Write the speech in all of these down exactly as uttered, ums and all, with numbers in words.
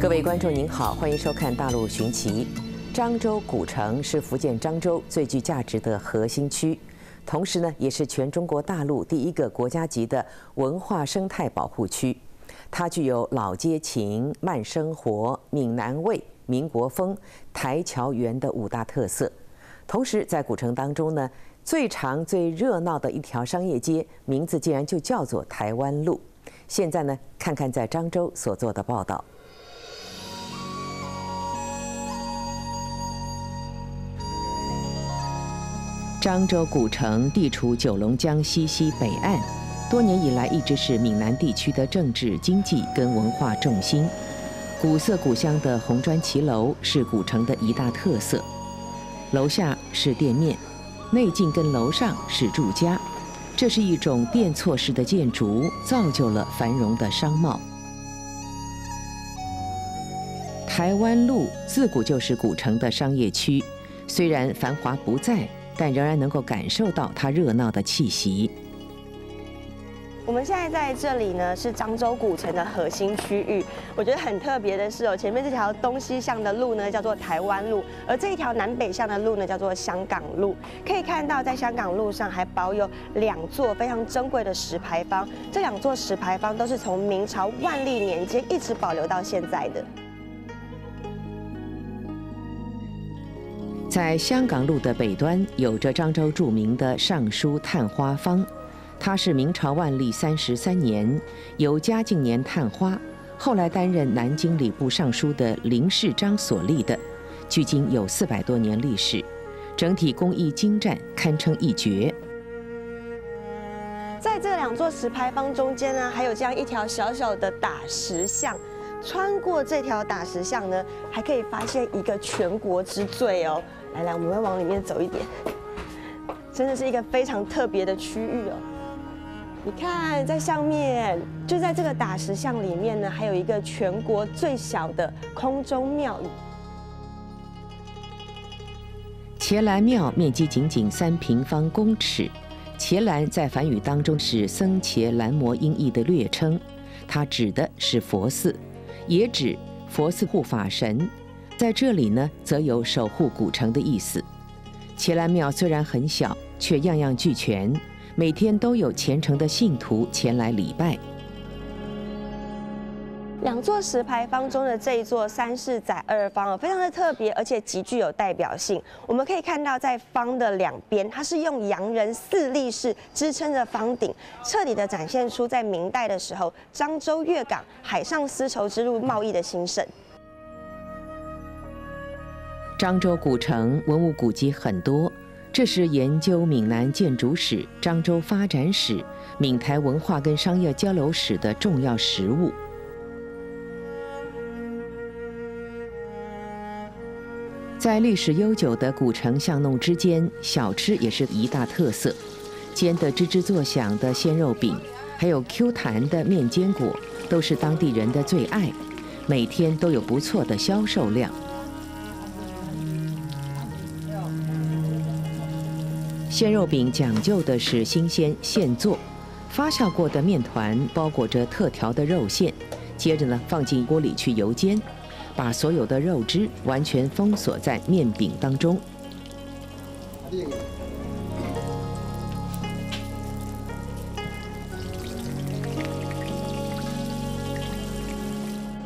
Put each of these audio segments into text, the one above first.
各位观众您好，欢迎收看《大陆寻奇》。漳州古城是福建漳州最具价值的核心区，同时呢，也是全中国大陆第一个国家级的文化生态保护区。它具有老街情、慢生活、闽南味、民国风、台侨园的五大特色。同时，在古城当中呢，最长最热闹的一条商业街，名字竟然就叫做台湾路。现在呢，看看在漳州所做的报道。 漳州古城地处九龙江西西北岸，多年以来一直是闽南地区的政治、经济跟文化重心。古色古香的红砖骑楼是古城的一大特色。楼下是店面，内径跟楼上是住家，这是一种店厝式的建筑，造就了繁荣的商贸。台湾路自古就是古城的商业区，虽然繁华不再。 但仍然能够感受到它热闹的气息。我们现在在这里呢，是漳州古城的核心区域。我觉得很特别的是哦，前面这条东西向的路呢叫做台湾路，而这一条南北向的路呢叫做香港路。可以看到，在香港路上还保有两座非常珍贵的石牌坊，这两座石牌坊都是从明朝万历年间一直保留到现在的。 在香港路的北端，有着漳州著名的尚书探花坊，它是明朝万历三十三年由嘉靖年探花，后来担任南京礼部尚书的林世章所立的，距今有四百多年历史，整体工艺精湛，堪称一绝。 在这两座石牌坊中间呢，还有这样一条小小的打石巷。 穿过这条打石巷呢，还可以发现一个全国之最哦！来来，我们会往里面走一点，真的是一个非常特别的区域哦。你看，在上面，就在这个打石巷里面呢，还有一个全国最小的空中庙宇。伽蓝庙面积仅仅三平方公尺，伽蓝在梵语当中是僧伽蓝摩音译的略称，它指的是佛寺。 也指佛寺护法神，在这里呢，则有守护古城的意思。伽蓝庙虽然很小，却样样俱全，每天都有虔诚的信徒前来礼拜。两座石牌坊中的这一座三世载二坊非常的特别，而且极具有代表性。我们可以看到，在坊的两边，它是用洋人四力士支撑着坊顶，彻底的展现出在明代的时候，漳州粤港海上丝绸之路贸易的兴盛。漳州古城文物古迹很多，这是研究闽南建筑史、漳州发展史、闽台文化跟商业交流史的重要实物。 在历史悠久的古城巷弄之间，小吃也是一大特色。煎得吱吱作响的鲜肉饼，还有 Q 弹的面坚果，都是当地人的最爱，每天都有不错的销售量。鲜肉饼讲究的是新鲜现做，发酵过的面团包裹着特调的肉馅，接着呢放进锅里去油煎。 把所有的肉汁完全封锁在面饼当中。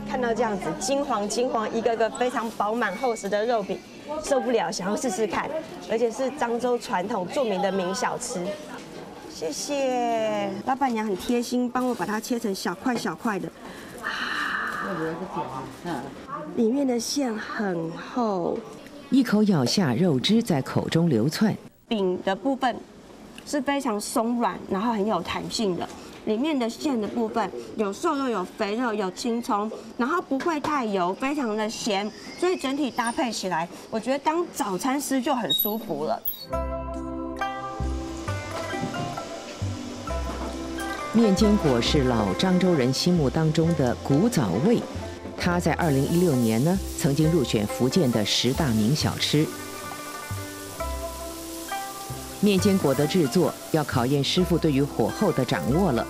看到这样子金黄金黄，一个个非常饱满厚实的肉饼，受不了，想要试试看，而且是漳州传统著名的名小吃。谢谢老板娘很贴心，帮我把它切成小块小块的。 里面的馅很厚，一口咬下，肉汁在口中流窜。饼的部分是非常松软，然后很有弹性的。里面的馅的部分有瘦肉、有肥肉、有青葱，然后不会太油，非常的咸，所以整体搭配起来，我觉得当早餐吃就很舒服了。面坚果是老漳州人心目当中的古早味。 它在二零一六年呢，曾经入选福建的十大名小吃。面筋果的制作要考验师傅对于火候的掌握了。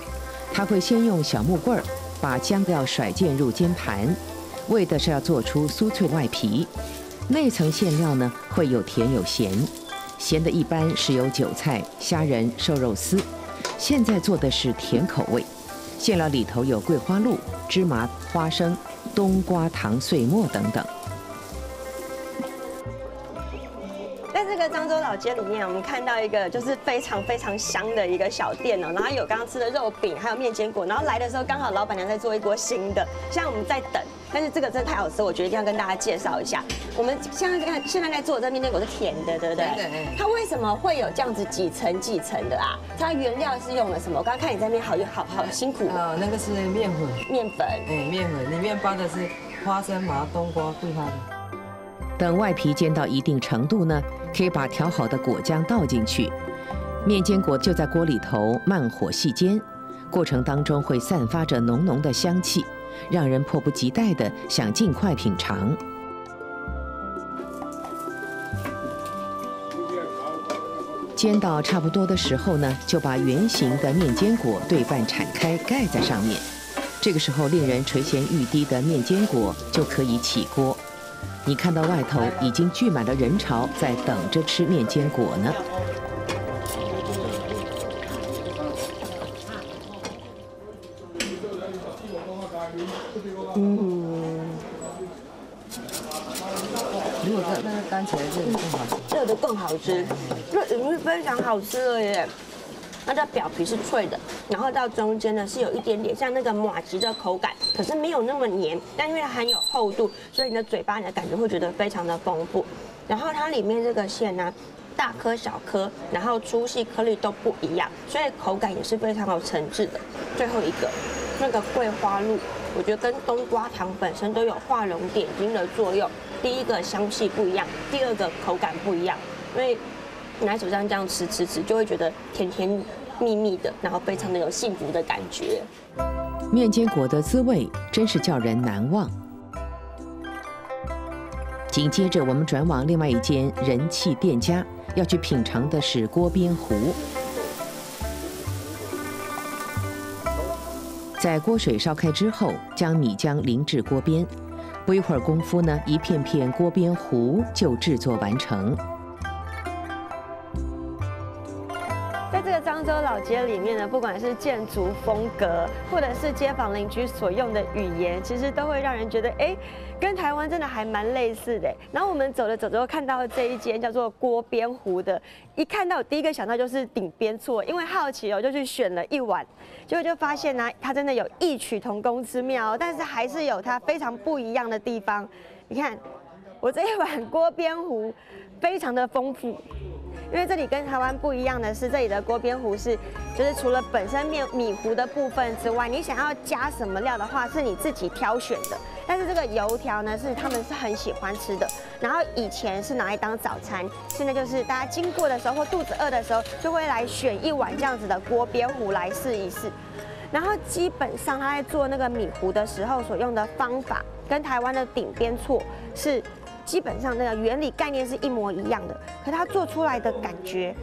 他会先用小木棍儿把浆料甩溅入煎盘，为的是要做出酥脆外皮。内层馅料呢会有甜有咸，咸的一般是由韭菜、虾仁、瘦肉丝，现在做的是甜口味。馅料里头有桂花露、芝麻、花生、冬瓜糖碎末等等。 漳州老街里面，我们看到一个就是非常非常香的一个小店哦、喔，然后有刚刚吃的肉饼，还有面筋果，然后来的时候刚好老板娘在做一锅新的，现在我们在等，但是这个真的太好吃，我觉得一定要跟大家介绍一下。我们现在看现在在做的这面筋果是甜的，对不对？对。它为什么会有这样子几层几层的啊？它原料是用了什么？我刚刚看你在那边好好好辛苦。呃，那个是面粉。面粉。嗯，面粉里面包的是花生麻、冬瓜、桂花的。 等外皮煎到一定程度呢，可以把调好的果浆倒进去，面筋果就在锅里头慢火细煎，过程当中会散发着浓浓的香气，让人迫不及待的想尽快品尝。煎到差不多的时候呢，就把圆形的面筋果对半铲开，盖在上面。这个时候，令人垂涎欲滴的面筋果就可以起锅。 你看到外头已经聚满了人潮，在等着吃面筋果呢。嗯，如果那个干起来这个更好吃，这个更好吃，这已经非常好吃了耶。 那它表皮是脆的，然后到中间呢是有一点点像那个马吉的口感，可是没有那么黏，但因为它含有厚度，所以你的嘴巴你的感觉会觉得非常的丰富。然后它里面这个馅呢、啊，大颗小颗，然后粗细颗粒都不一样，所以口感也是非常有层次的。最后一个那个桂花露，我觉得跟冬瓜糖本身都有画龙点睛的作用。第一个香气不一样，第二个口感不一样，因为拿手上这样吃吃吃，就会觉得甜甜。 密密的，然后非常的有幸福的感觉。面筋果的滋味真是叫人难忘。紧接着，我们转往另外一间人气店家，要去品尝的是锅边糊。在锅水烧开之后，将米浆淋至锅边，不一会儿功夫呢，一片片锅边糊就制作完成。 漳州老街里面呢，不管是建筑风格，或者是街坊邻居所用的语言，其实都会让人觉得，哎，跟台湾真的还蛮类似的。然后我们走着走着，看到这一间叫做锅边糊的，一看到我第一个想到就是鼎边趖，因为好奇哦，就去选了一碗，结果就发现呢、啊，它真的有异曲同工之妙，但是还是有它非常不一样的地方。你看，我这一碗锅边糊非常的丰富。 因为这里跟台湾不一样的是，这里的锅边糊是，就是除了本身面米糊的部分之外，你想要加什么料的话，是你自己挑选的。但是这个油条呢，是他们是很喜欢吃的。然后以前是拿来当早餐，现在就是大家经过的时候或肚子饿的时候，就会来选一碗这样子的锅边糊来试一试。然后基本上他在做那个米糊的时候所用的方法，跟台湾的鼎边趖是。 基本上那个原理概念是一模一样的，可它做出来的感觉，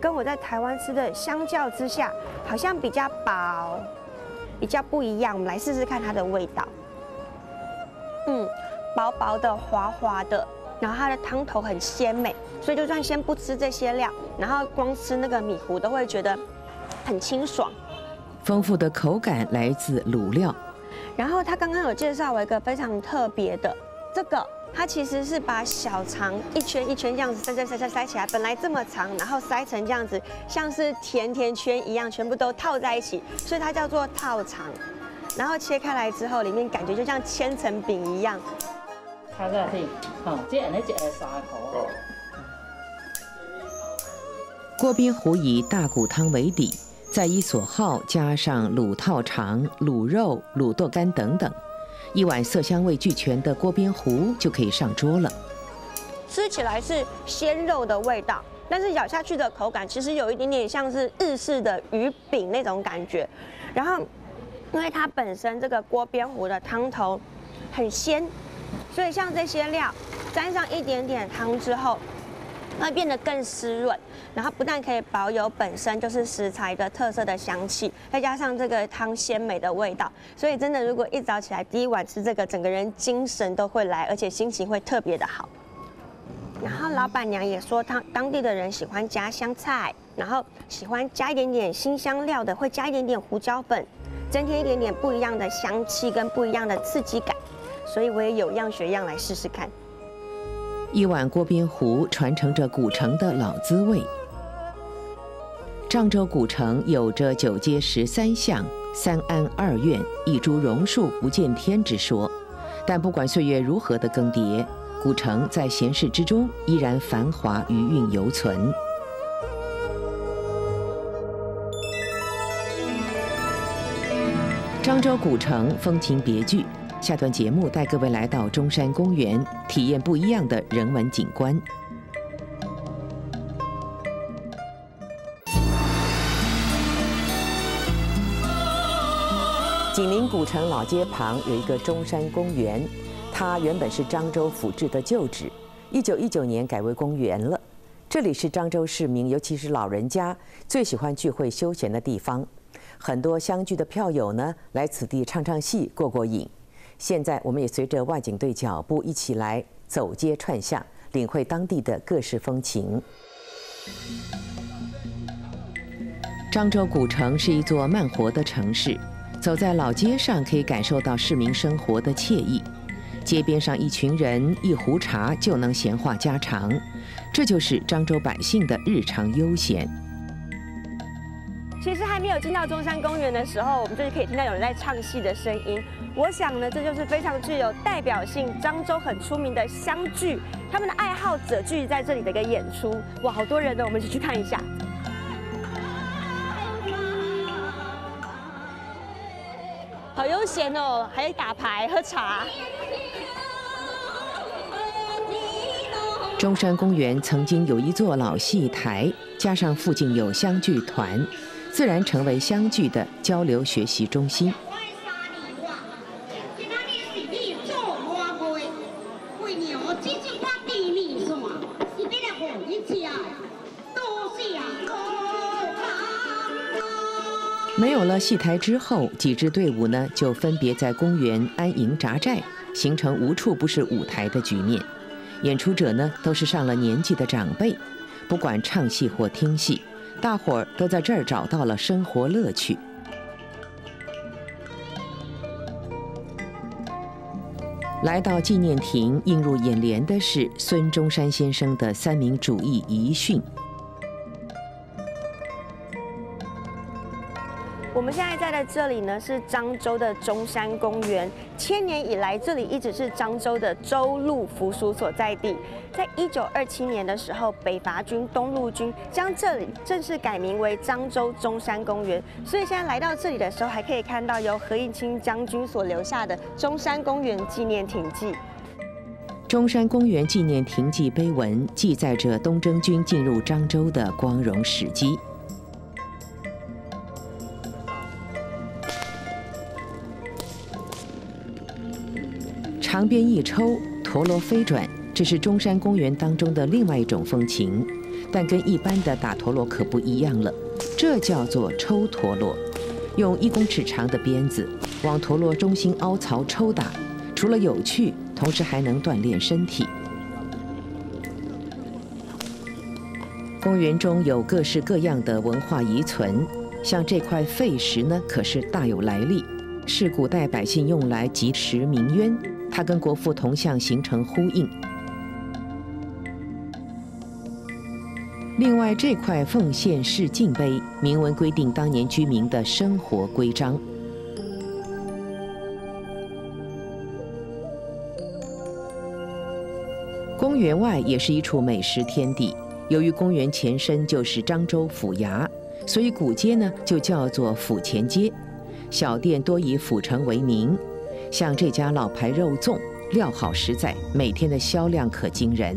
跟我在台湾吃的相较之下，好像比较薄，比较不一样。我们来试试看它的味道。嗯，薄薄的、滑滑的，然后它的汤头很鲜美，所以就算先不吃这些料，然后光吃那个米糊都会觉得很清爽。丰富的口感来自卤料。然后他刚刚有介绍我一个非常特别的这个。 它其实是把小肠一圈一圈这样子塞塞塞塞塞起来，本来这么长，然后塞成这样子，像是甜甜圈一样，全部都套在一起，所以它叫做套肠。然后切开来之后，里面感觉就像千层饼一样。睇下先，哦，即係呢只係砂鍋。锅边糊以大骨汤为底，再以所好加上卤套肠、卤肉、卤豆干等等。 一碗色香味俱全的锅边糊就可以上桌了。吃起来是鲜肉的味道，但是咬下去的口感其实有一点点像是日式的鱼饼那种感觉。然后，因为它本身这个锅边糊的汤头很鲜，所以像这些料沾上一点点汤之后，会变得更湿润，然后不但可以保有本身就是食材的特色的香气，再加上这个汤鲜美的味道，所以真的如果一早起来第一碗吃这个，整个人精神都会来，而且心情会特别的好。然后老板娘也说，当当地的人喜欢加香菜，然后喜欢加一点点辛香料的，会加一点点胡椒粉，增添一点点不一样的香气跟不一样的刺激感。所以我也有样学样来试试看。 一碗锅边糊传承着古城的老滋味。漳州古城有着“九街十三巷、三庵二院、一株榕树不见天”之说，但不管岁月如何的更迭，古城在闲适之中依然繁华余韵犹存。 漳州古城风情别具，下段节目带各位来到中山公园，体验不一样的人文景观。紧邻古城老街旁有一个中山公园，它原本是漳州府治的旧址，一九一九年改为公园了。这里是漳州市民，尤其是老人家最喜欢聚会休闲的地方。 很多相聚的票友呢，来此地唱唱戏、过过瘾。现在，我们也随着外景队脚步一起来走街串巷，领会当地的各式风情。漳州古城是一座慢活的城市，走在老街上可以感受到市民生活的惬意。街边上一群人一壶茶就能闲话家常，这就是漳州百姓的日常悠闲。 其实还没有进到中山公园的时候，我们就是可以听到有人在唱戏的声音。我想呢，这就是非常具有代表性，漳州很出名的乡剧，他们的爱好者聚集在这里的一个演出。哇，好多人呢，我们一起去看一下。好悠闲哦，还打牌喝茶。中山公园曾经有一座老戏台，加上附近有乡剧团。 自然成为相聚的交流学习中心。没有了戏台之后，几支队伍呢就分别在公园安营扎寨，形成无处不是舞台的局面。演出者呢都是上了年纪的长辈，不管唱戏或听戏。 大伙儿都在这儿找到了生活乐趣。来到纪念亭，映入眼帘的是孙中山先生的三民主义遗训。我们现在在的这里呢，是漳州的中山公园。千年以来，这里一直是漳州的州路府署所在地。 在一九二七年的时候，北伐军、东路军将这里正式改名为漳州中山公园，所以现在来到这里的时候，还可以看到由何应钦将军所留下的《中山公园纪念亭记》。《中山公园纪念亭记》碑文记载着东征军进入漳州的光荣史迹。 长鞭一抽，陀螺飞转，这是中山公园当中的另外一种风情，但跟一般的打陀螺可不一样了，这叫做抽陀螺。用一公尺长的鞭子往陀螺中心凹槽抽打，除了有趣，同时还能锻炼身体。公园中有各式各样的文化遗存，像这块废石呢，可是大有来历，是古代百姓用来汲石鸣冤。 它跟国父铜像形成呼应。另外，这块奉献市境碑明文规定当年居民的生活规章。公园外也是一处美食天地。由于公园前身就是漳州府衙，所以古街呢就叫做府前街。小店多以府城为名。 像这家老牌肉粽，料好实在，每天的销量可惊人。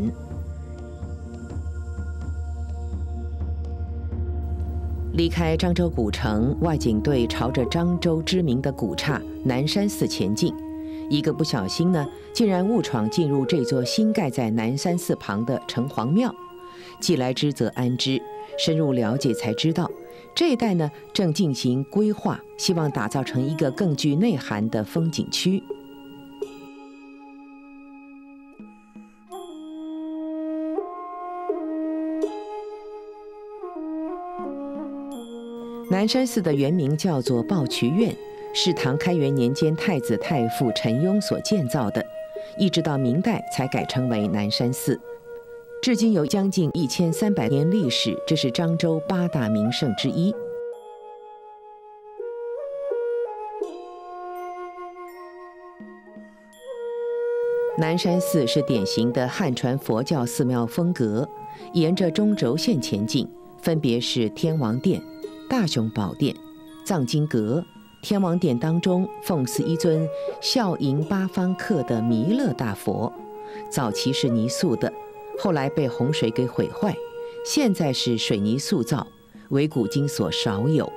离开漳州古城，外景队朝着漳州知名的古刹南山寺前进，一个不小心呢，竟然误闯进入这座新盖在南山寺旁的城隍庙。既来之则安之。深入了解才知道，这一带呢正进行规划，希望打造成一个更具内涵的风景区。 南山寺的原名叫做抱渠院，是唐开元年间太子太傅陈雍所建造的，一直到明代才改称为南山寺，至今有将近一千三百年历史。这是漳州八大名胜之一。南山寺是典型的汉传佛教寺庙风格，沿着中轴线前进，分别是天王殿、 大雄宝殿、藏经阁、天王殿当中奉祀一尊笑迎八方客的弥勒大佛，早期是泥塑的，后来被洪水给毁坏，现在是水泥塑造，为古今所少有。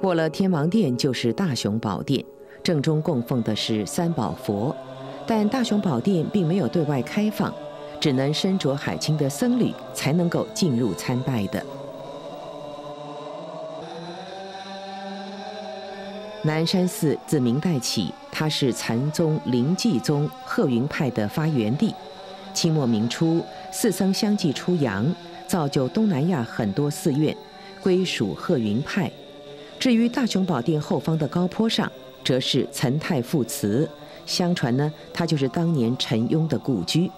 过了天王殿就是大雄宝殿。 正中供奉的是三宝佛，但大雄宝殿并没有对外开放，只能身着海青的僧侣才能够进入参拜的。南山寺自明代起，它是禅宗、临济宗、鹤云派的发源地。清末明初，寺僧相继出洋，造就东南亚很多寺院，归属鹤云派。至于大雄宝殿后方的高坡上， 则是岑太傅祠，相传呢，它就是当年陈雍的故居。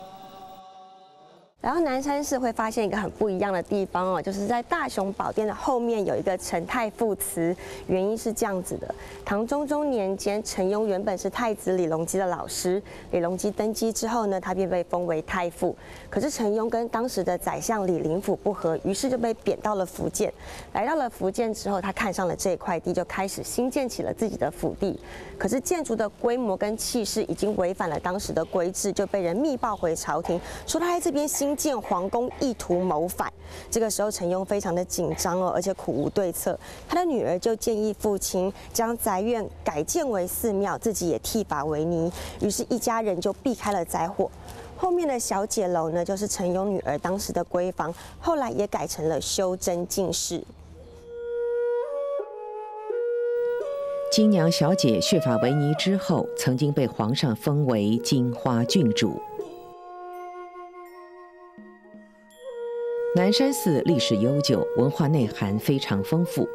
然后南山寺会发现一个很不一样的地方哦，就是在大雄宝殿的后面有一个岑太傅祠，原因是这样子的：唐中宗年间，陈雍原本是太子李隆基的老师，李隆基登基之后呢，他便被封为太傅。可是陈雍跟当时的宰相李林甫不和，于是就被贬到了福建。来到了福建之后，他看上了这块地，就开始兴建起了自己的府地。可是建筑的规模跟气势已经违反了当时的规制，就被人密报回朝廷，说他在这边兴 建皇宫意图谋反，这个时候陈雍非常的紧张哦，而且苦无对策。他的女儿就建议父亲将宅院改建为寺庙，自己也剃发为尼。于是，一家人就避开了灾祸。后面的小姐楼呢，就是陈雍女儿当时的闺房，后来也改成了修真进士。金娘小姐削发为尼之后，曾经被皇上封为金花郡主。 南山寺历史悠久，文化内涵非常丰富。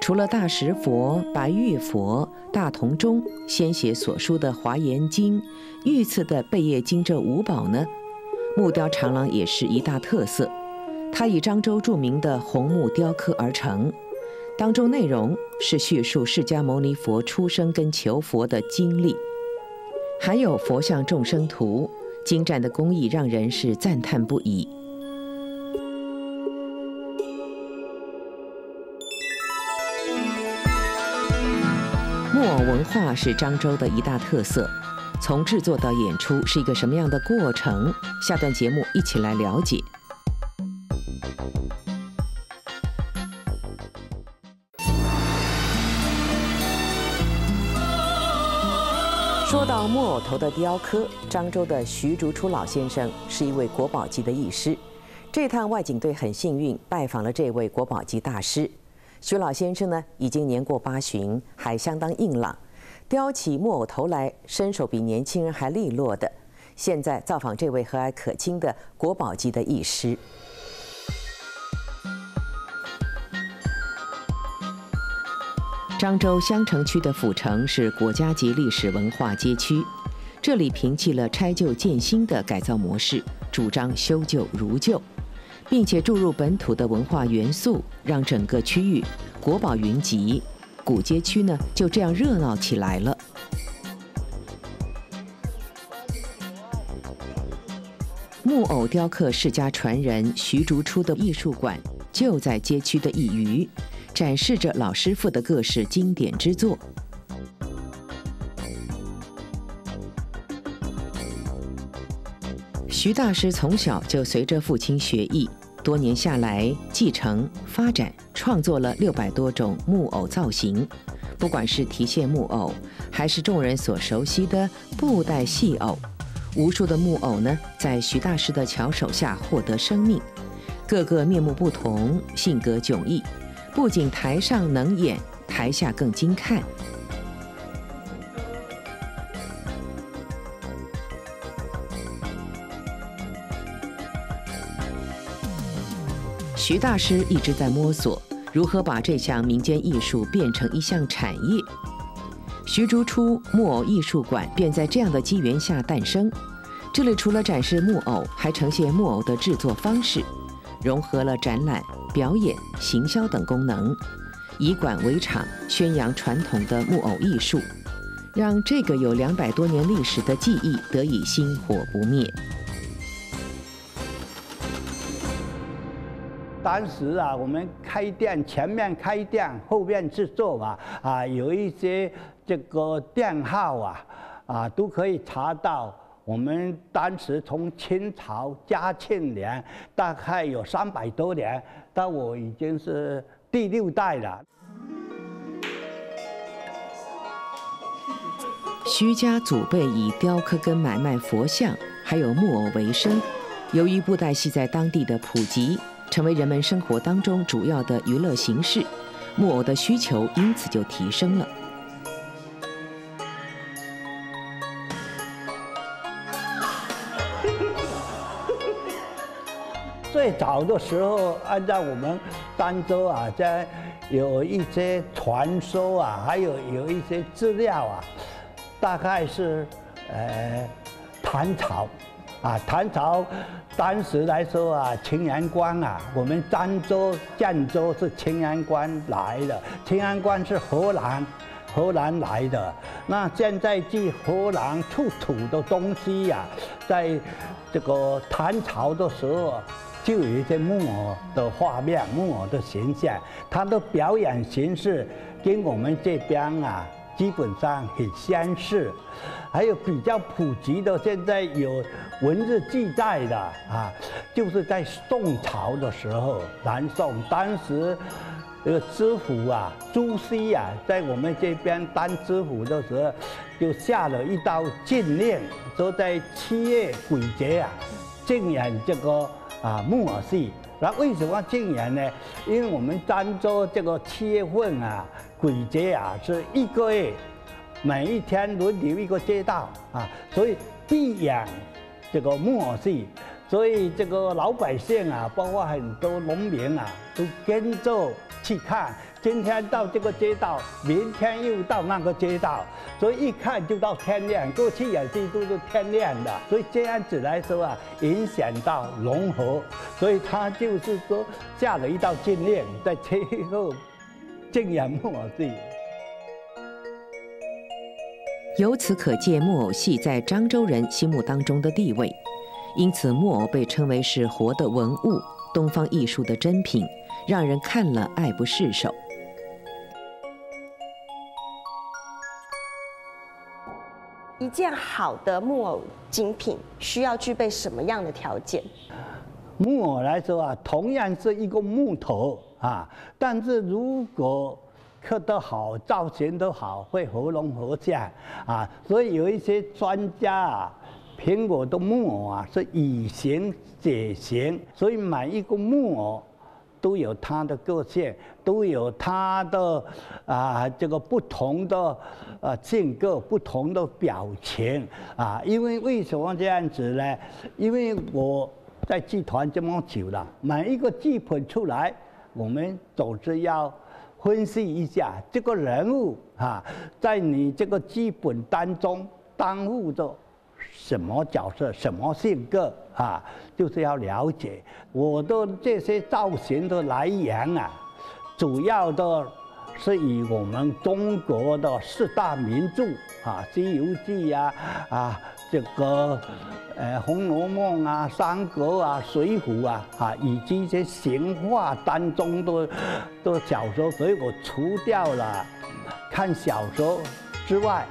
除了大石佛、白玉佛、大铜钟、先贤所书的《华严经》、御赐的《贝叶经》这五宝呢，木雕长廊也是一大特色。它以漳州著名的红木雕刻而成，当中内容是叙述释迦牟尼佛出生跟求佛的经历，还有佛像众生图，精湛的工艺让人是赞叹不已。 木偶文化是漳州的一大特色，从制作到演出是一个什么样的过程？下段节目一起来了解。说到木偶头的雕刻，漳州的徐竹初老先生是一位国宝级的艺师。这趟外景队很幸运拜访了这位国宝级大师。 徐老先生呢，已经年过八旬，还相当硬朗，雕起木偶头来，身手比年轻人还利落的。现在造访这位和蔼可亲的国宝级的艺师。漳州襄城区的府城是国家级历史文化街区，这里摒弃了拆旧建新的改造模式，主张修旧如旧。 并且注入本土的文化元素，让整个区域国宝云集，古街区呢就这样热闹起来了。木偶雕刻世家传人徐竹初的艺术馆就在街区的一隅，展示着老师傅的各式经典之作。 徐大师从小就随着父亲学艺，多年下来继承、发展、创作了六百多种木偶造型，不管是提线木偶，还是众人所熟悉的布袋戏偶，无数的木偶呢，在徐大师的巧手下获得生命，个个面目不同，性格迥异，不仅台上能演，台下更精看。 徐大师一直在摸索如何把这项民间艺术变成一项产业。徐逐出木偶艺术馆便在这样的机缘下诞生。这里除了展示木偶，还呈现木偶的制作方式，融合了展览、表演、行销等功能，以馆为场，宣扬传统的木偶艺术，让这个有两百多年历史的技艺得以薪火不灭。 当时啊，我们开店，前面开店，后面制作啊，啊，有一些这个店号啊，啊，都可以查到。我们当时从清朝嘉庆年，大概有三百多年，到我已经是第六代了。徐家祖辈以雕刻跟买卖佛像还有木偶为生，由于布袋戏在当地的普及。 成为人们生活当中主要的娱乐形式，木偶的需求因此就提升了。最早的时候，按照我们儋州啊，在有一些传说啊，还有有一些资料啊，大概是呃唐朝。 啊，唐朝当时来说啊，秦阳关啊，我们漳州、赣州是秦阳关来的，秦阳关是荷兰，荷兰来的。那现在据荷兰出土的东西呀、啊，在这个唐朝的时候，就有一些木偶的画面、木偶的形象，它的表演形式跟我们这边啊。 基本上很相似，还有比较普及的，现在有文字记载的啊，就是在宋朝的时候，南宋当时，呃，知府啊，朱熹啊，在我们这边当知府的时候，就下了一道禁令，说在七月鬼节啊，禁演这个啊木偶戏。 那为什么禁言呢？因为我们漳州这个七月份啊，鬼节啊是一个月，每一天轮流一个街道啊，所以必演这个木偶戏，所以这个老百姓啊，包括很多农民啊，都跟着去看。今天到这个街道，明天又到那个街道，所以一看就到天亮。过去演戏都是天亮的，所以这样子来说啊，影响到融合。 所以他就是说下了一道禁令，在最后禁演木偶戏。由此可见，木偶戏在漳州人心目当中的地位，因此木偶被称为是活的文物，东方艺术的珍品，让人看了爱不释手。 一件好的木偶精品需要具备什么样的条件？木偶来说啊，同样是一个木头啊，但是如果刻得好，造型都好，会合龙合相啊。所以有一些专家啊，评我的木偶啊是以形解形，所以买一个木偶。 都有它的个性，都有它的啊，这个不同的呃性格、不同的表情啊。因为为什么这样子呢？因为我在剧团这么久了，每一个剧本出来，我们总是要分析一下这个人物啊，在你这个剧本当中担负着什么角色、什么性格。 啊，就是要了解我的这些造型的来源啊，主要的是以我们中国的四大名著啊，《西游记》啊，啊这个呃《红楼梦》啊，《三国》啊，《水浒》啊，啊以及一些神话当中的的小说，所以我除掉了看小说之外，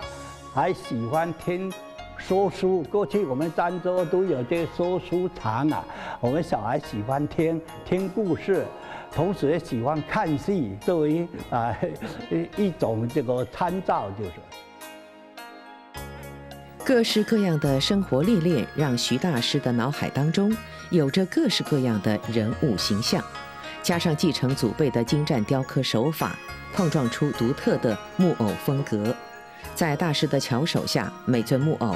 还喜欢听。 说书，过去我们漳州都有这个说书场啊，我们小孩喜欢听听故事，同时也喜欢看戏，作为啊一种这个参照，就是。各式各样的生活历练，让徐大师的脑海当中有着各式各样的人物形象，加上继承祖辈的精湛雕刻手法，碰撞出独特的木偶风格。在大师的巧手下，每尊木偶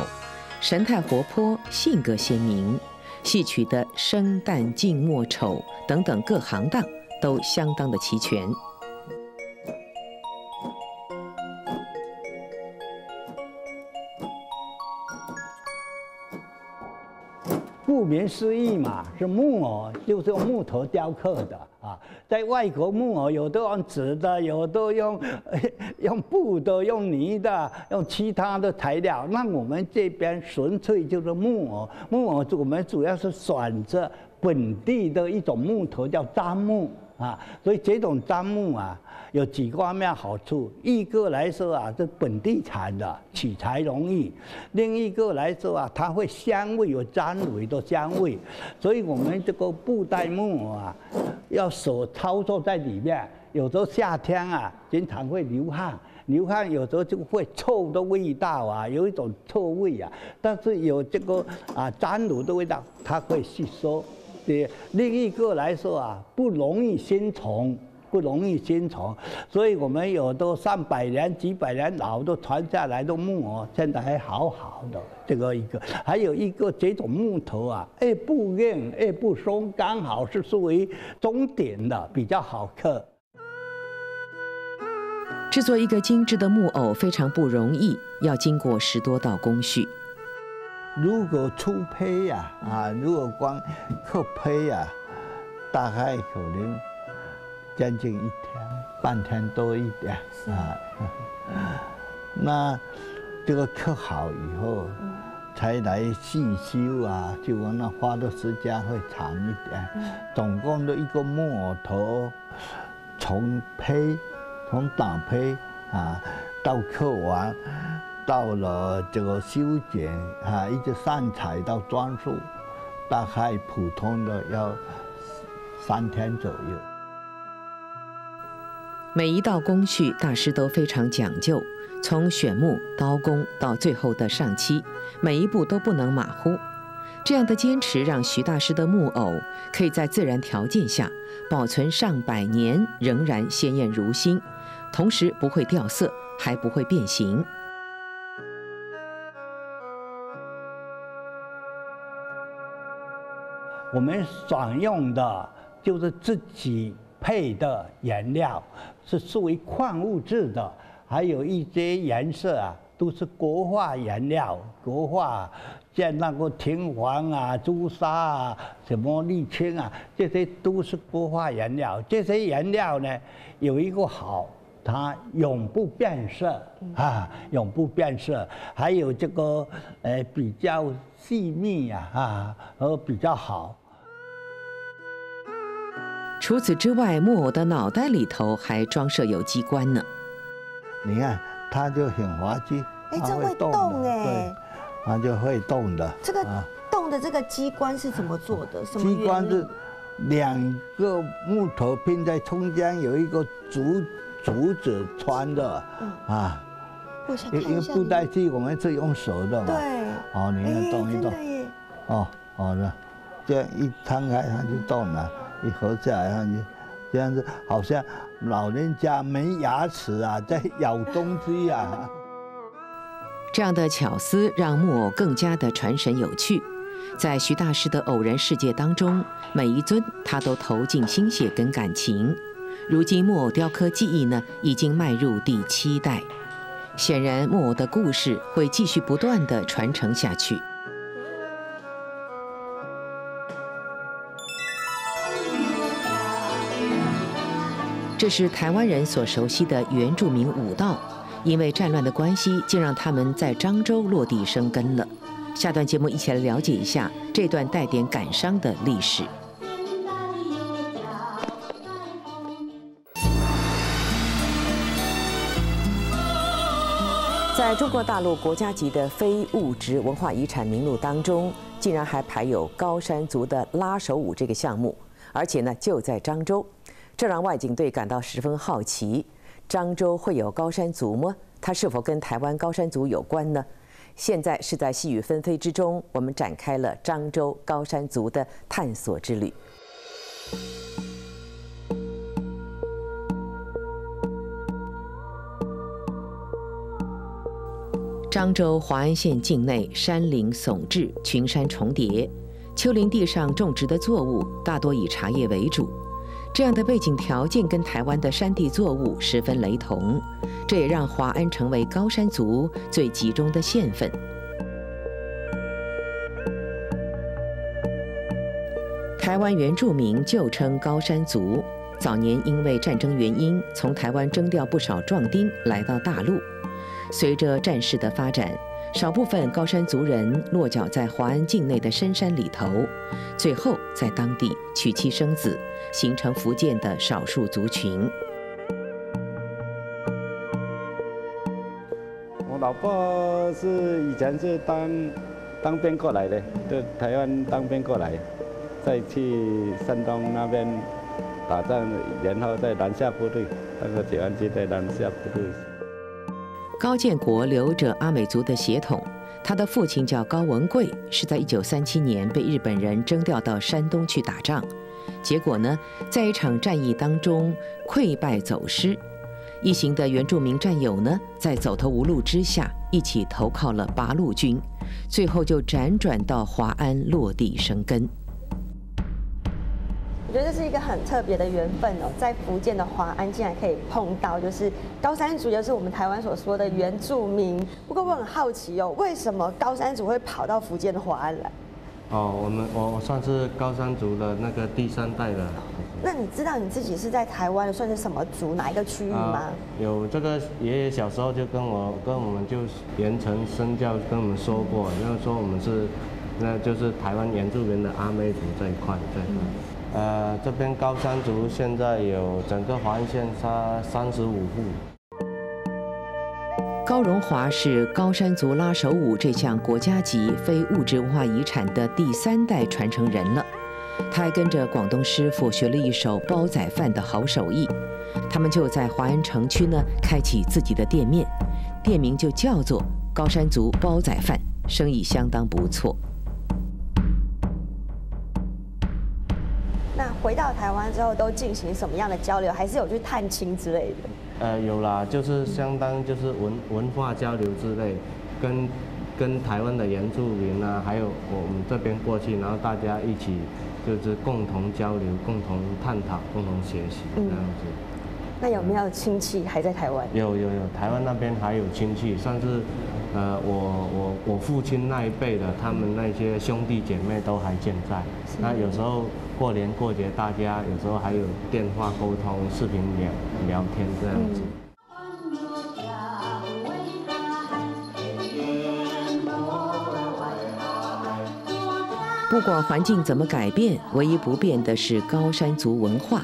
神态活泼，性格鲜明。 戏曲的生旦净末丑等等各行当都相当的齐全。顾名思义嘛，是木偶，就是用木头雕刻的啊。在外国，木偶有的用纸的，有的用用布的，用泥的，用其他的材料。那我们这边纯粹就是木偶。木偶我们主要是选择本地的一种木头，叫樟木啊。所以这种樟木啊，有几方面好处。一个来说啊，是本地产的，取材容易；另一个来说啊，它会香味有樟苇的香味。所以我们这个布袋木偶啊，要手操作在里面。 有时候夏天啊，经常会流汗，流汗有时候就会臭的味道啊，有一种臭味啊。但是有这个啊樟苇的味道，它会吸收。对，另一个来说啊，不容易生虫，不容易生虫。所以我们有的上百年、几百年老的传下来的木偶，现在还好好的。这个一个，还有一个这种木头啊，也不硬也不松，刚好是属于中点的，比较好刻。 制作一个精致的木偶非常不容易，要经过十多道工序。如果粗胚呀，啊，如果光刻胚呀，大概可能将近一天、半天多一点啊。那这个刻好以后，才来细修啊，就完了，花的时间会长一点。总共的一个木偶头，从胚。 从打胚啊，到刻完，到了这个修剪啊，一直上彩到装束，大概普通的要三天左右。每一道工序，大师都非常讲究，从选木、刀工到最后的上漆，每一步都不能马虎。这样的坚持，让徐大师的木偶可以在自然条件下保存上百年，仍然鲜艳如新。 同时不会掉色，还不会变形。我们选用的就是自己配的原料，是属于矿物质的，还有一些颜色啊，都是国画原料，国画。 像那个天黄啊、朱砂啊、什么沥青啊，这些都是国画原料。这些原料呢，有一个好，它永不变色啊，永不变色。还有这个呃比较细密呀啊，呃比较好。除此之外，木偶的脑袋里头还装设有机关呢。你看，它就很滑稽，哎，这会动哎。 它就会动的。这个动的这个机关是怎么做的？什么原理？机关是两个木头拼在中间，有一个竹竹子穿的、嗯、啊。我想看一下。因为布袋戏我们是用手的嘛。对。哦，你要动一动。欸、哦，好的，这样一摊开它就动了，一合下来它就这样子，好像老人家没牙齿啊，在咬东西啊。这样的巧思让木偶更加的传神有趣，在徐大师的偶然世界当中，每一尊他都投进心血跟感情。如今木偶雕刻技艺呢，已经迈入第七代，显然木偶的故事会继续不断的传承下去。 这是台湾人所熟悉的原住民舞蹈，因为战乱的关系，竟让他们在漳州落地生根了。下段节目一起来了解一下这段带点感伤的历史。 在中国大陆国家级的非物质文化遗产名录当中，竟然还排有高山族的拉手舞这个项目，而且呢，就在漳州。这让外警队感到十分好奇：漳州会有高山族吗？它是否跟台湾高山族有关呢？现在是在细雨纷飞之中，我们展开了漳州高山族的探索之旅。 漳州华安县境内山岭耸峙，群山重叠，丘陵地上种植的作物大多以茶叶为主。这样的背景条件跟台湾的山地作物十分雷同，这也让华安成为高山族最集中的县份。台湾原住民旧称高山族，早年因为战争原因，从台湾征调不少壮丁来到大陆。 随着战事的发展，少部分高山族人落脚在华安境内的深山里头，最后在当地娶妻生子，形成福建的少数族群。我老婆是以前是当当兵过来的，就台湾当兵过来，再去山东那边打仗，然后再南下部队，那个解放军在南下部队。 高建国留着阿美族的血统，他的父亲叫高文贵，是在一九三七年被日本人征调到山东去打仗，结果呢，在一场战役当中溃败走失，一行的原住民战友呢，在走投无路之下，一起投靠了八路军，最后就辗转到华安落地生根。 我觉得这是一个很特别的缘分哦，在福建的华安竟然可以碰到，就是高山族，也就是我们台湾所说的原住民。不过我很好奇哦，为什么高山族会跑到福建的华安来？哦，我们我我算是高山族的那个第三代了。那你知道你自己是在台湾算是什么族哪一个区域吗？啊、有这个爷爷小时候就跟我跟我们就言承身教跟我们说过，就是说我们是那就是台湾原住民的阿美族这一块这一块。嗯 呃，这边高山族现在有整个华安县三三十五户。高荣华是高山族拉手舞这项国家级非物质文化遗产的第三代传承人了，他还跟着广东师傅学了一手煲仔饭的好手艺。他们就在华安城区呢开启自己的店面，店名就叫做高山族煲仔饭，生意相当不错。 回到台湾之后都进行什么样的交流？还是有去探亲之类的？呃，有啦，就是相当就是文文化交流之类，跟跟台湾的原住民啊，还有我们这边过去，然后大家一起就是共同交流、共同探讨、共同学习这样子。嗯、那有没有亲戚还在台湾？有有有，台湾那边还有亲戚，算是呃我我我父亲那一辈的，他们那些兄弟姐妹都还健在。那有时候。 过年过节，大家有时候还有电话沟通、视频聊聊天这样子。不管环境怎么改变，唯一不变的是高山族文化，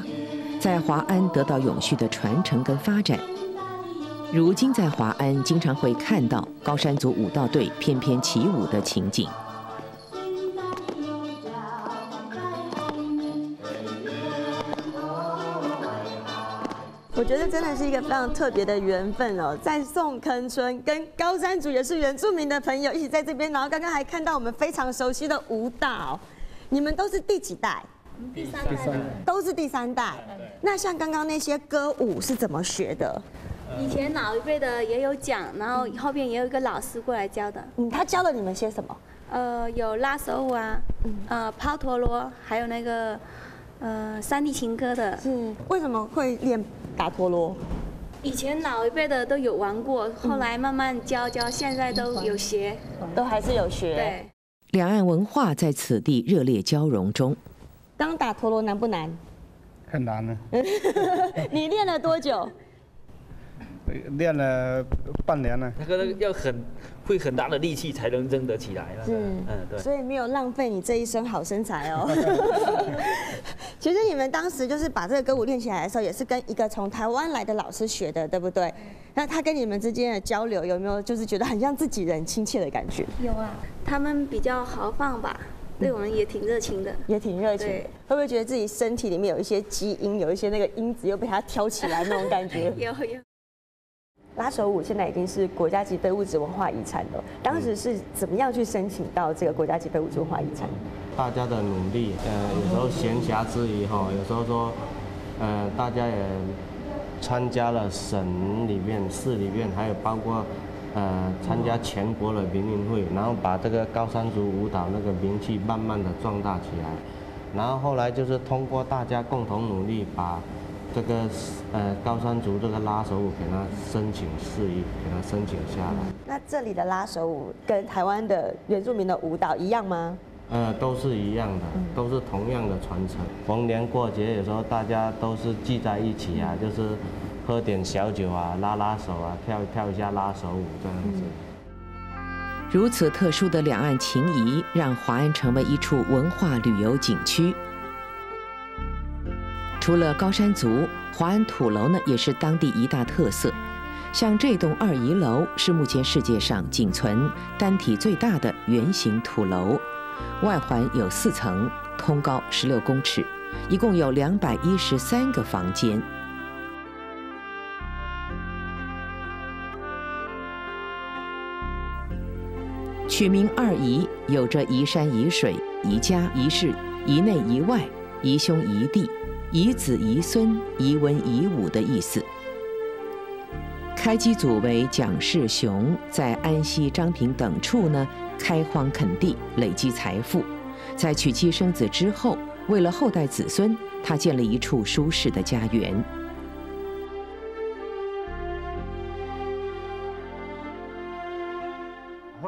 在华安得到永续的传承跟发展。如今在华安，经常会看到高山族舞蹈队翩翩起舞的情景。 我觉得真的是一个非常特别的缘分哦，在宋坑村跟高山族也是原住民的朋友一起在这边，然后刚刚还看到我们非常熟悉的舞蹈，你们都是第几代？第三代，都是第三代。那像刚刚那些歌舞是怎么学的？以前老一辈的也有讲，然后后边也有一个老师过来教的。嗯，他教了你们些什么？呃，有拉手舞啊，呃，抛陀螺，还有那个。 呃，山地情歌的是为什么会练打陀螺？以前老一辈的都有玩过，后来慢慢教教，现在都有学，都还是有学。对，两岸文化在此地热烈交融中。刚打陀螺难不难？很难呢。你练了多久？练了半年了。那个要很会很大的力气才能争得起来了。嗯嗯，对。所以没有浪费你这一身好身材哦。其实你们当时就是把这个歌舞练起来的时候，也是跟一个从台湾来的老师学的，对不对？那他跟你们之间的交流有没有就是觉得很像自己人亲切的感觉？有啊，他们比较豪放吧，对我们也挺热情的，也挺热情。会不会觉得自己身体里面有一些基因，有一些那个因子又被它挑起来那种感觉？有有。拉手舞现在已经是国家级非物质文化遗产了，当时是怎么样去申请到这个国家级非物质文化遗产？大家的努力，呃，有时候闲暇之余哈，有时候说，呃，大家也参加了省里面、市里面，还有包括。 呃，参加全国的民运会，然后把这个高山族舞蹈那个名气慢慢的壮大起来，然后后来就是通过大家共同努力，把这个呃高山族这个拉手舞给它申请事宜，给它申请下来。那这里的拉手舞跟台湾的原住民的舞蹈一样吗？呃，都是一样的，都是同样的传承。逢年过节有时候大家都是聚在一起啊，就是。 喝点小酒啊，拉拉手啊，跳跳一下拉手舞这样子。嗯、如此特殊的两岸情谊，让华安成为一处文化旅游景区。除了高山族，华安土楼呢也是当地一大特色。像这栋二宜楼是目前世界上仅存单体最大的圆形土楼，外环有四层，通高十六公尺，一共有两百一十三个房间。 取名“二宜”，有着宜山、宜水、宜家、宜室、宜内、宜外、宜兄、宜弟、宜子、宜孙、宜文、宜武的意思。开基祖为蒋世雄，在安溪、漳平等处呢开荒垦地，累积财富。在娶妻生子之后，为了后代子孙，他建了一处舒适的家园。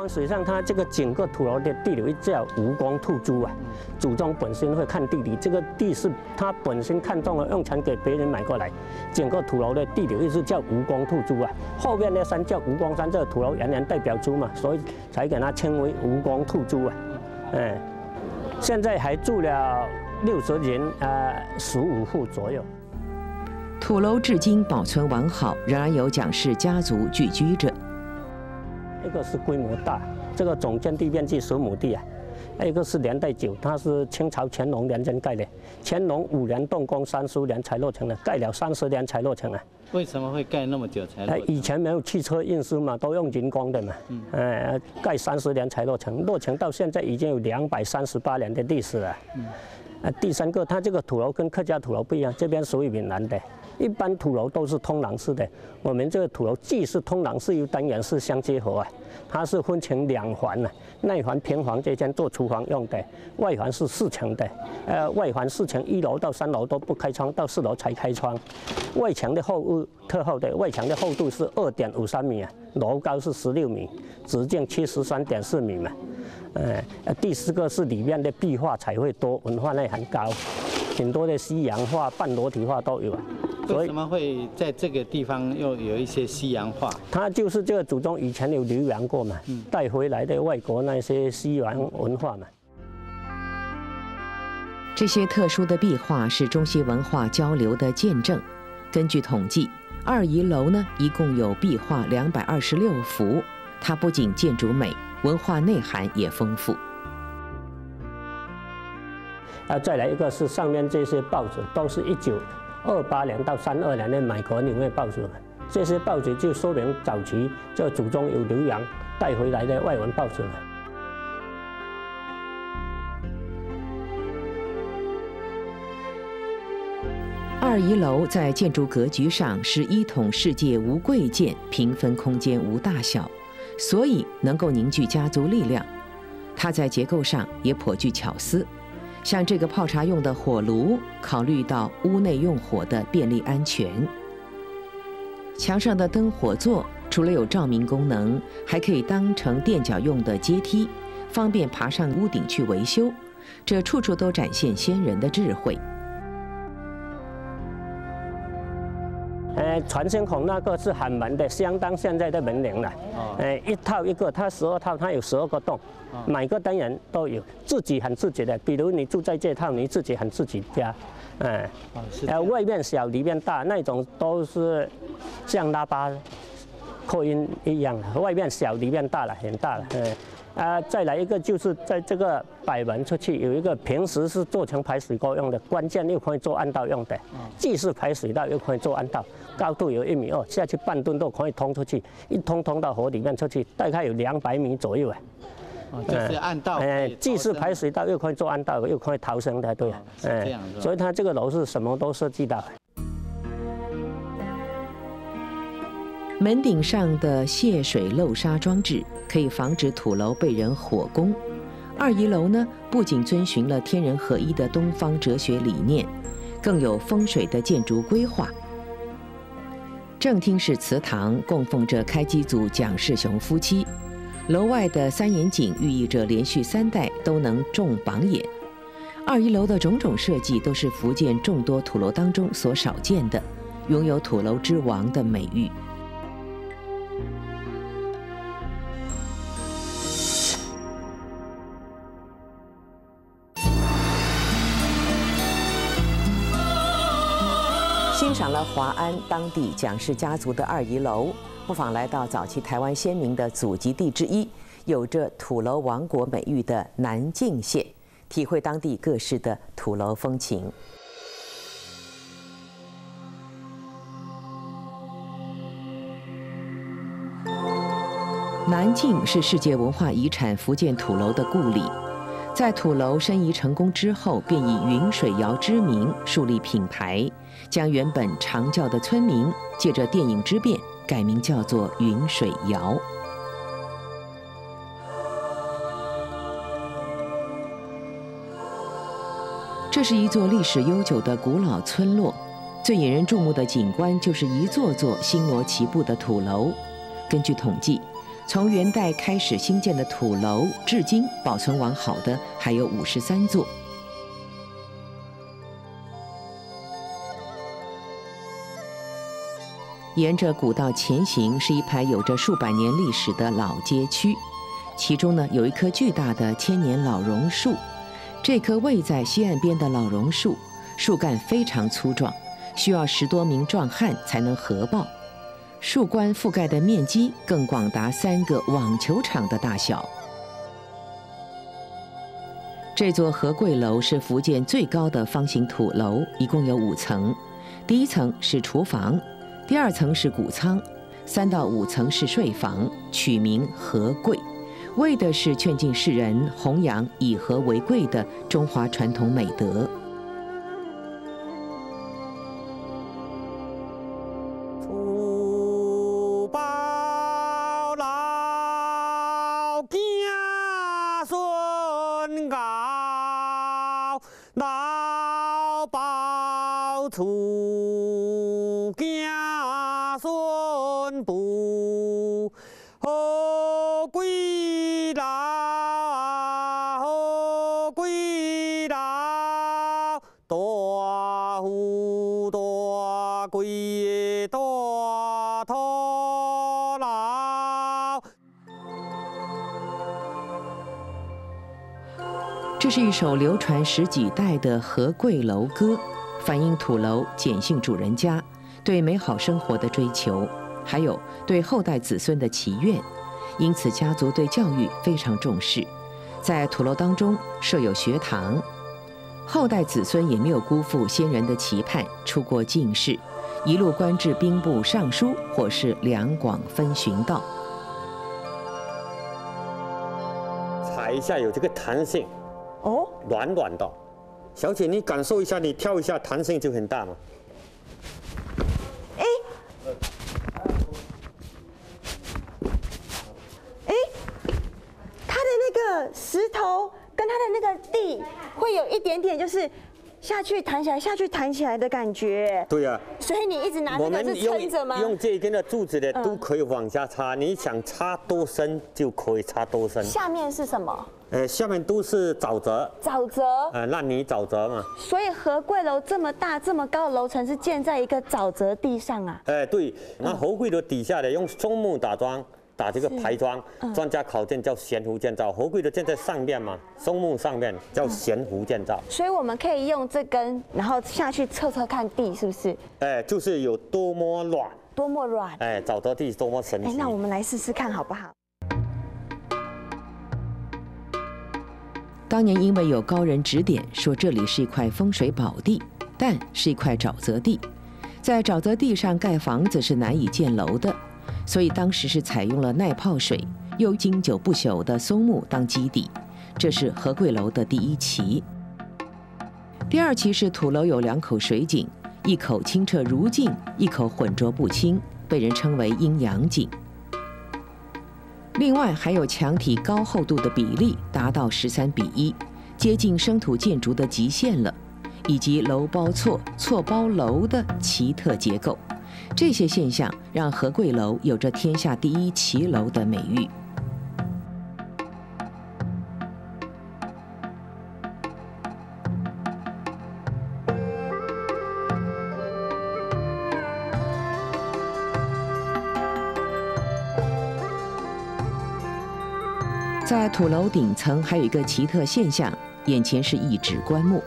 水上，它这个整个土楼的地理位置叫“吴光吐珠”啊。祖宗本身会看地理，这个地是他本身看中了，用钱给别人买过来。整个土楼的地理位置叫“吴光吐珠”啊。后面那山叫“吴光山”，这个土楼原来代表猪嘛，所以才给它称为“吴光吐珠”啊。嗯，现在还住了六十人，呃，十五户左右。土楼至今保存完好，仍然有蒋氏家族聚居着。 一个是规模大，这个总占地面积十亩地啊；一个是年代久，它是清朝乾隆年间盖的，乾隆五年动工，三十年才落成的，盖了三十年才落成啊。为什么会盖那么久才落成？以前没有汽车运输嘛，都用人工的嘛。嗯。呃，盖三十年才落成，落成到现在已经有两百三十八年的历史了。嗯。啊，第三个，它这个土楼跟客家土楼不一样，这边属于闽南的。 一般土楼都是通廊式的，我们这个土楼既是通廊式又单元式相结合啊，它是分成两环啊，内环平房这间做厨房用的，外环是四层的，呃，外环四层一楼到三楼都不开窗，到四楼才开窗。外墙的厚度特厚的，外墙的厚度是二点五三米啊，楼高是十六米，直径七十三点四米嘛。呃，第四个是里面的壁画彩绘多，文化内涵高，很多的西洋画、半裸体画都有啊。 为什么会在这个地方又有一些西洋画？它就是这个祖宗以前有流洋过嘛，带回来的外国那些西洋文化嘛。这些特殊的壁画是中西文化交流的见证。根据统计，二宜楼呢一共有壁画两百二十六幅，它不仅建筑美，文化内涵也丰富。 啊，再来一个是上面这些报纸都是一九。 二八年到三二年的美国纽约报纸，这些报纸就说明早期这祖宗有留洋带回来的外文报纸了。二宜楼在建筑格局上是一统世界无贵贱，平分空间无大小，所以能够凝聚家族力量。它在结构上也颇具巧思。 像这个泡茶用的火炉，考虑到屋内用火的便利安全。墙上的灯火座除了有照明功能，还可以当成垫脚用的阶梯，方便爬上屋顶去维修。这处处都展现先人的智慧。呃，传声筒那个是喊门的，相当现在的门铃了。呃，一套一个，它十二套，它有十二个洞。 每个单元都有自己喊自己的，比如你住在这套，你自己喊自己家，嗯，呃，外面小里面大那种都是像喇叭扩音一样，外面小，里面大了，很大了。嗯，啊，再来一个就是在这个摆门出去有一个，平时是做成排水沟用的，关键又可以做暗道用的，既是排水道又可以做暗道，高度有一米二，下去半吨都可以通出去，一通通到河里面出去，大概有两百米左右啊。 哦，就是暗道，哎、嗯，既是排水道，又可以做暗道，又可以逃生的，对，哎、哦，嗯、所以它这个楼是什么都设计到。门顶上的泄水漏沙装置可以防止土楼被人火攻。二宜楼呢，不仅遵循了天人合一的东方哲学理念，更有风水的建筑规划。正厅式祠堂供奉着开基祖蒋世雄夫妻。 楼外的三眼井寓意着连续三代都能中榜眼。二宜楼的种种设计都是福建众多土楼当中所少见的，拥有“土楼之王”的美誉。欣赏了华安当地蒋氏家族的二宜楼。 不妨来到早期台湾先民的祖籍地之一，有着“土楼王国”美誉的南靖县，体会当地各式的土楼风情。南靖是世界文化遗产福建土楼的故里，在土楼申遗成功之后，便以云水谣之名树立品牌，将原本常叫的村民借着电影之便。 改名叫做云水谣。这是一座历史悠久的古老村落，最引人注目的景观就是一座座星罗棋布的土楼。根据统计，从元代开始兴建的土楼，至今保存完好的还有五十三座。 沿着古道前行，是一排有着数百年历史的老街区，其中呢有一棵巨大的千年老榕树。这棵位在西岸边的老榕树，树干非常粗壮，需要十多名壮汉才能合抱。树冠覆盖的面积更广达三个网球场的大小。这座和贵楼是福建最高的方形土楼，一共有五层，第一层是厨房。 第二层是谷仓，三到五层是睡房，取名和贵，为的是劝进世人弘扬以和为贵的中华传统美德。福报老子孙高，老保厝囝。 不好归老，好归老，大富大贵大土楼。这是一首流传十几代的和贵楼歌，反映土楼简姓主人家对美好生活的追求。 还有对后代子孙的祈愿，因此家族对教育非常重视。在土楼当中设有学堂，后代子孙也没有辜负先人的期盼，出国进士，一路官至兵部尚书或是两广分巡道。踩一下有这个弹性，哦，软软的。小姐，你感受一下，你跳一下，弹性就很大嘛。 石头跟它的那个地会有一点点，就是下去弹起来，下去弹起来的感觉。对啊，所以你一直拿这个是撑着吗？用这根的柱子的都可以往下插，你想插多深就可以插多深。下面是什么？呃，下面都是沼泽。沼泽。呃，烂泥沼泽嘛。所以和贵楼这么大、这么高的楼层是建在一个沼泽地上啊。哎，对，那和贵楼底下的用松木打桩。 打这个排桩，嗯、专家考证叫悬浮建造。和贵的建在上面嘛，松木上面叫悬浮建造。所以我们可以用这根，然后下去测测看地是不是？哎，就是有多么软，多么软，哎，沼泽地多么神奇。哎，那我们来试试看好不好？当年因为有高人指点，说这里是一块风水宝地，但是一块沼泽地，在沼泽地上盖房子是难以建楼的，所以当时是采用了耐泡水又经久不朽的松木当基底，这是和贵楼的第一期。 第二期是土楼，有两口水井，一口清澈如镜，一口浑浊不清，被人称为阴阳井。另外还有墙体高厚度的比例达到十三比一，接近生土建筑的极限了，以及楼包错、错包楼的奇特结构，这些现象让和贵楼有着天下第一奇楼的美誉。 在土楼顶层还有一个奇特现象，眼前是一纸棺木。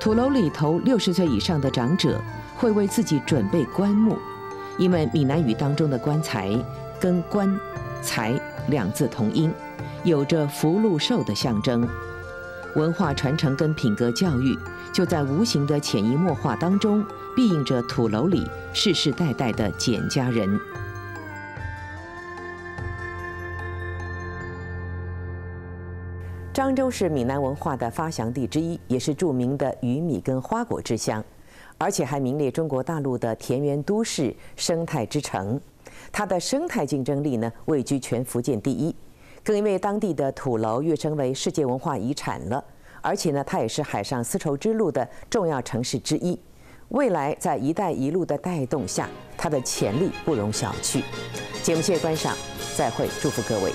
土楼里头，六十岁以上的长者会为自己准备棺木，因为闽南语当中的棺材跟棺材两字同音，有着福禄寿的象征。文化传承跟品格教育就在无形的潜移默化当中，庇应着土楼里世世代代的简家人。 漳州是闽南文化的发祥地之一，也是著名的鱼米跟花果之乡，而且还名列中国大陆的田园都市、生态之城。它的生态竞争力呢，位居全福建第一。更因为当地的土楼跃升为世界文化遗产了，而且呢，它也是海上丝绸之路的重要城市之一。未来在“一带一路”的带动下，它的潜力不容小觑。节目谢谢观赏，再会，祝福各位。